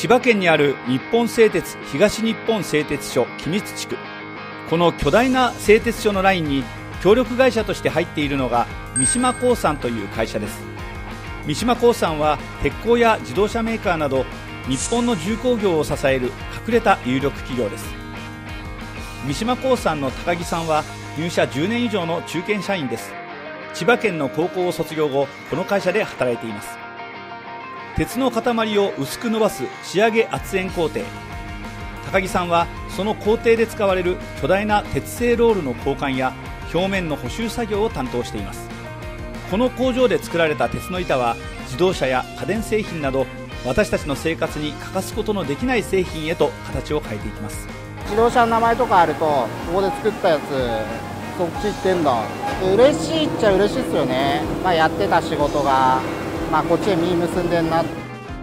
千葉県にある日本製鉄東日本製鉄所君津地区、この巨大な製鉄所のラインに協力会社として入っているのが三島興産という会社です。三島興産は鉄鋼や自動車メーカーなど日本の重工業を支える隠れた有力企業です。三島興産の高木さんは入社10年以上の中堅社員です。千葉県の高校を卒業後、この会社で働いています。鉄の塊を薄く伸ばす仕上げ圧延工程、高木さんはその工程で使われる巨大な鉄製ロールの交換や表面の補修作業を担当しています。この工場で作られた鉄の板は自動車や家電製品など私たちの生活に欠かすことのできない製品へと形を変えていきます。自動車の名前とかあると、ここで作ったやつそっち行ってんだ、嬉しいっちゃ嬉しいっすよね。やってた仕事が、こっちへ実結んでんな。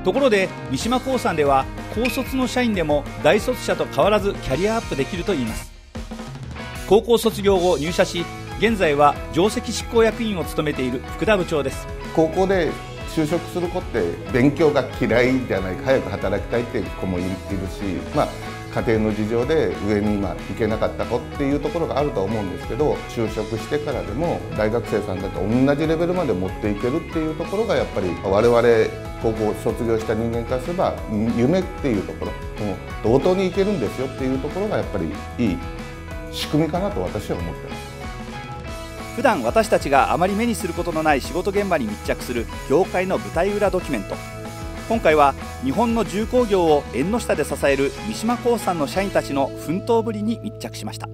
ところで三島興産では高卒の社員でも大卒者と変わらずキャリアアップできるといいます。高校卒業後入社し、現在は上席執行役員を務めている福田部長です。高校で就職する子って勉強が嫌いじゃないか、早く働きたいっていう子もいるし、家庭の事情で上に行けなかった子っていうところがあると思うんですけど、就職してからでも大学生さんだと同じレベルまで持っていけるっていうところが、やっぱり我々高校を卒業した人間からすれば夢っていうところ、同等にいけるんですよっていうところがやっぱりいい仕組みかなと私は思ってます。普段私たちがあまり目にすることのない仕事現場に密着する業界の舞台裏ドキュメント。今回は日本の重工業を縁の下で支える三島興産の社員たちの奮闘ぶりに密着しました。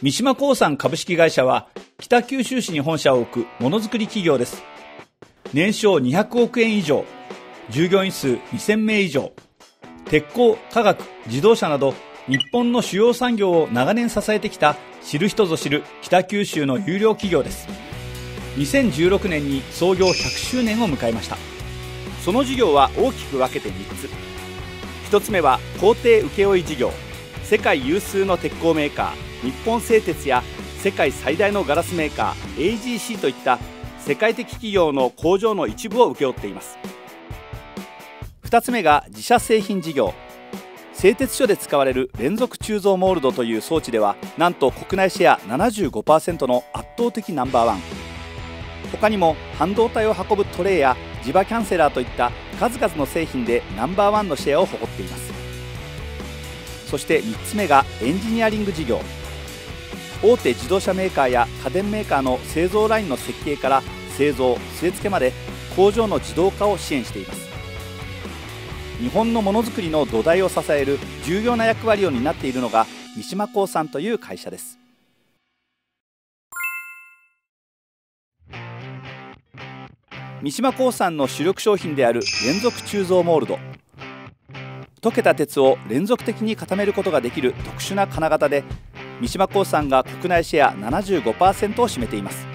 三島興産株式会社は北九州市に本社を置くものづくり企業です。年商200億円以上、従業員数2000名以上、鉄鋼、化学、自動車など日本の主要産業を長年支えてきた知る人ぞ知る北九州の優良企業です。2016年に創業100周年を迎えました。その事業は大きく分けて3つ。1つ目は工程請負事業、世界有数の鉄鋼メーカー日本製鉄や世界最大のガラスメーカー AGC といった世界的企業の工場の一部を請け負っています。2つ目が自社製品事業、製鉄所で使われる連続鋳造モールドという装置ではなんと国内シェア 75% の圧倒的ナンバーワン。他にも半導体を運ぶトレーや磁場キャンセラーといった数々の製品でナンバーワンのシェアを誇っています。そして3つ目がエンジニアリング事業、大手自動車メーカーや家電メーカーの製造ラインの設計から製造・据え付けまで工場の自動化を支援しています。日本のものづくりの土台を支える重要な役割を担っているのが三島興産という会社です。三島興産の主力商品である連続鋳造モールド、溶けた鉄を連続的に固めることができる特殊な金型で、三島興産が国内シェア 75% を占めています。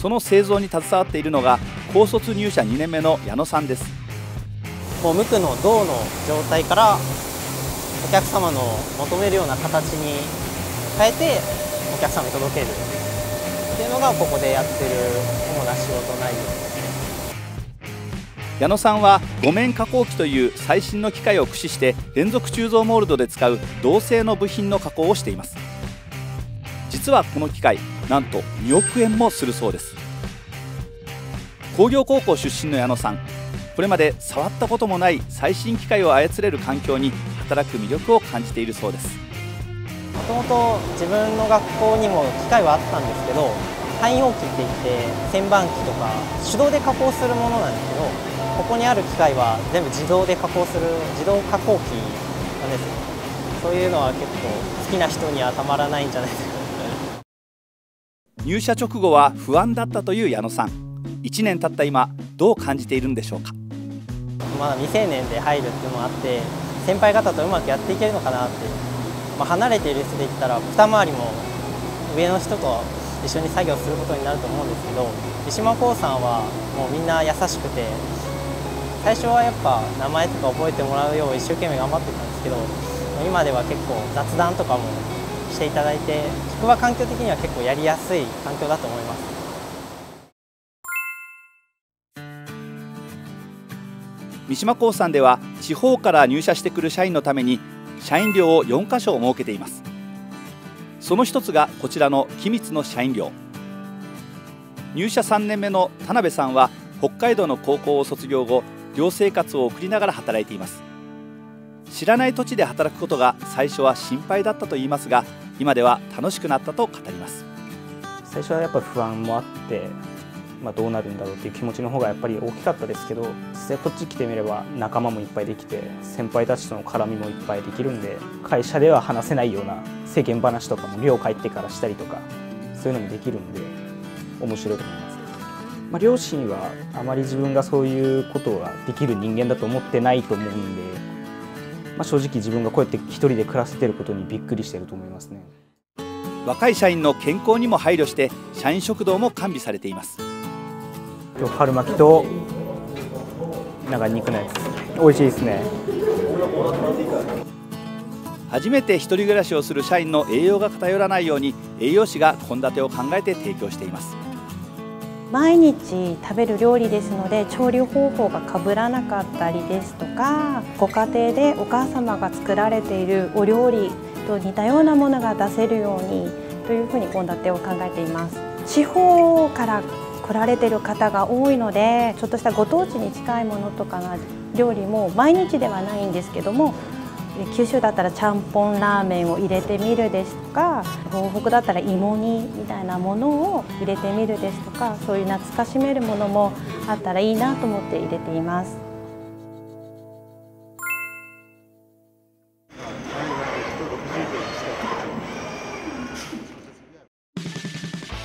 その製造に携わっているのが高卒入社2年目の矢野さんです。無垢の銅の状態からお客様の求めるような形に変えてお客様に届けるっていうのがここでやってる主な仕事内容ですね。矢野さんは路面加工機という最新の機械を駆使して連続鋳造モールドで使う銅製の部品の加工をしています。実はこの機械、なんと2億円もするそうです。工業高校出身の矢野さん、これまで触ったこともない最新機械を操れる環境に働く魅力を感じているそうです。もともと自分の学校にも機械はあったんですけど、汎用機っていって旋盤機とか手動で加工するものなんですけど、ここにある機械は全部自動で加工する自動加工機なんですよ。そういうのは結構好きな人にはたまらないんじゃないですか。入社直後は不安だったという矢野さん、1年経った今どう感じているんでしょうか。まだ未成年で入るっていうのもあって、先輩方とうまくやっていけるのかなって、離れている人で言ったら二回りも上の人と一緒に作業することになると思うんですけど、三島興産はもうみんな優しくて、最初はやっぱ名前とか覚えてもらうよう一生懸命頑張ってたんですけど、今では結構雑談とかもしていただいて、職場環境的には結構やりやすい環境だと思います。三島興産では地方から入社してくる社員のために社員寮を4カ所設けています。その一つがこちらの君津の社員寮。入社3年目の田辺さんは北海道の高校を卒業後、寮生活を送りながら働いています。知らない土地で働くことが最初は心配だったと言いますが、今では楽しくなったと語ります。最初はやっぱり不安もあって、どうなるんだろうっていう気持ちの方がやっぱり大きかったですけど、実際こっち来てみれば仲間もいっぱいできて、先輩たちとの絡みもいっぱいできるんで、会社では話せないような世間話とかも寮帰ってからしたりとか、そういうのもできるんで面白いと思います。両親はあまり自分がそういうことができる人間だと思ってないと思うんで、正直自分がこうやって一人で暮らせてることにびっくりしてると思いますね。若い社員の健康にも配慮して社員食堂も完備されています。今日春巻きと肉のやつ美味しいですね。初めて一人暮らしをする社員の栄養が偏らないように、栄養士が献立を考えて提供しています。毎日食べる料理ですので、調理方法がかぶらなかったりですとか、ご家庭でお母様が作られているお料理と似たようなものが出せるようにというふうに献立を考えています。地方から来られている方が多いので、ちょっとしたご当地に近いものとかの料理も毎日ではないんですけども、九州だったらちゃんぽんラーメンを入れてみるですとか、東北だったら芋煮みたいなものを入れてみるですとか、そういう懐かしめるものもあったらいいなと思って入れています。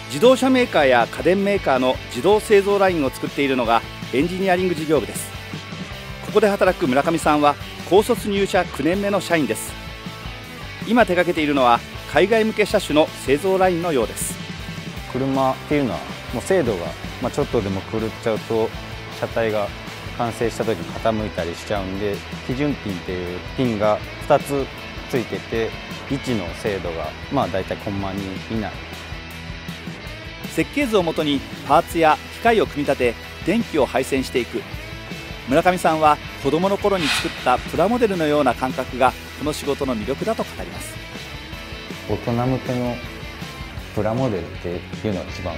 自動車メーカーや家電メーカーの自動製造ラインを作っているのがエンジニアリング事業部です。ここで働く村上さんは高卒入社9年目の社員です。今手掛けているのは海外向け車種の製造ラインのようです。車っていうのはもう精度が、ちょっとでも狂っちゃうと車体が完成した時に傾いたりしちゃうんで、基準ピンっていうピンが2つついてて、1の精度がだいたいコンマ2以内。設計図をもとにパーツや機械を組み立て、電気を配線していく。村上さんは子どもの頃に作ったプラモデルのような感覚がこの仕事の魅力だと語ります。大人向けのプラモデルっていうのが一番、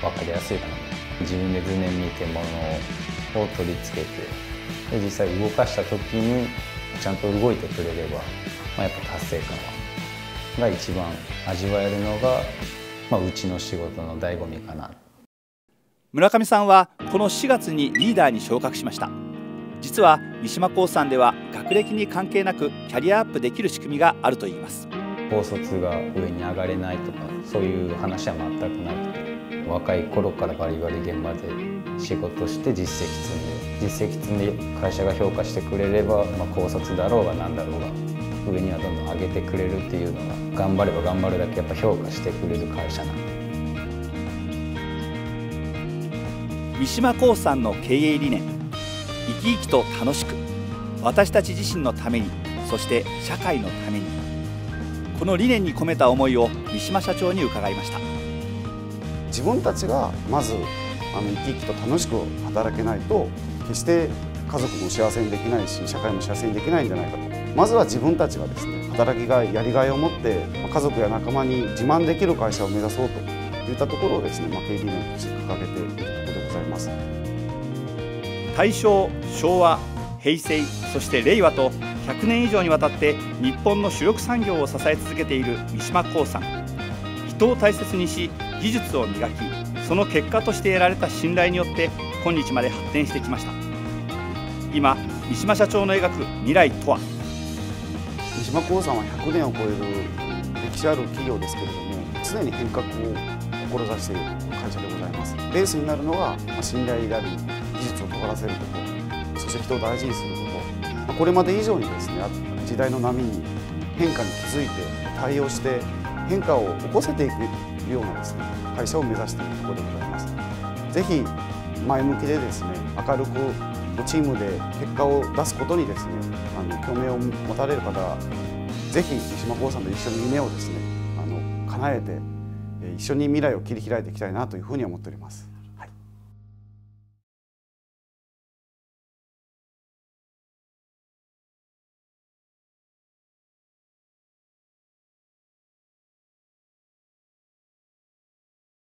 分かりやすいかな。自分で図面見てものを取り付けて、で実際動かした時にちゃんと動いてくれれば、やっぱ達成感が一番味わえるのがうちの仕事の醍醐味かな。村上さんはこの4月にリーダーに昇格しました。実は三島興産では学歴に関係なくキャリアアップできる仕組みがあるといいます。高卒が上に上がれないとか、そういう話は全くなく、若い頃からバリバリ現場で仕事して実績積んで、会社が評価してくれれば、高卒だろうが何だろうが上にはどんどん上げてくれるっていうのが、頑張れば頑張るだけやっぱ評価してくれる会社なんで。三島興産の経営理念、生き生きと楽しく、私たち自身のために、そして社会のために、この理念に込めた思いを三島社長に伺いました。自分たちがまず生き生きと楽しく働けないと、決して家族も幸せにできないし、社会も幸せにできないんじゃないかと。まずは自分たちがですね、働きがいやりがいを持って家族や仲間に自慢できる会社を目指そうといったところをですね、経営理念として掲げているところでございます。大正、昭和、平成、そして令和と100年以上にわたって日本の主力産業を支え続けている三島興産。人を大切にし、技術を磨き、その結果として得られた信頼によって今日まで発展してきました。今、三島社長の描く未来とは。三島興産は100年を超える歴史ある企業ですけれども、常に変革を志している会社でございます。ベースになるのは信頼であり、技術を尖らせること、そして人を大事にすること、これまで以上にですね、時代の波に変化に気づいて対応して変化を起こせていくようなですね、会社を目指しているところでございます。ぜひ前向きでですね、明るくチームで結果を出すことにですね、興味を持たれる方はぜひ三島興産と一緒に夢をですね、叶えて一緒に未来を切り開いていきたいなというふうに思っております。